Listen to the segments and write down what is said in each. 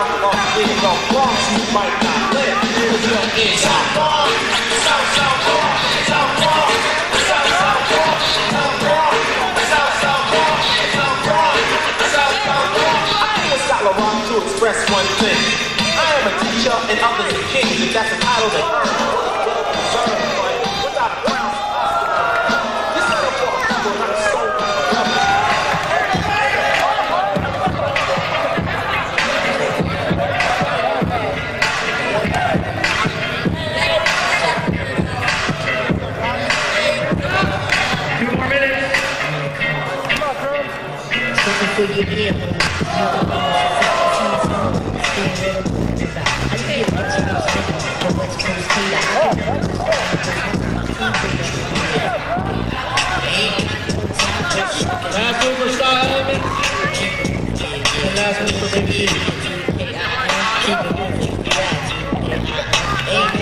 young up in the Bronx, you might not live. Here's your South Bronx, South South Bronx, South Bronx, South South Bronx, South Bronx, South South Bronx, South Bronx, South South Bronx. I came to Scott LaRock to express one thing. I am a teacher and others are kings, and that's a title they earn. Without a crown, this is a book for not a soul. Get here for last one for Star Element. The last one for Big E. Y'all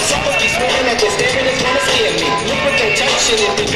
suckers keep swearing that you're staring and trying to scare me. You put your tension in me.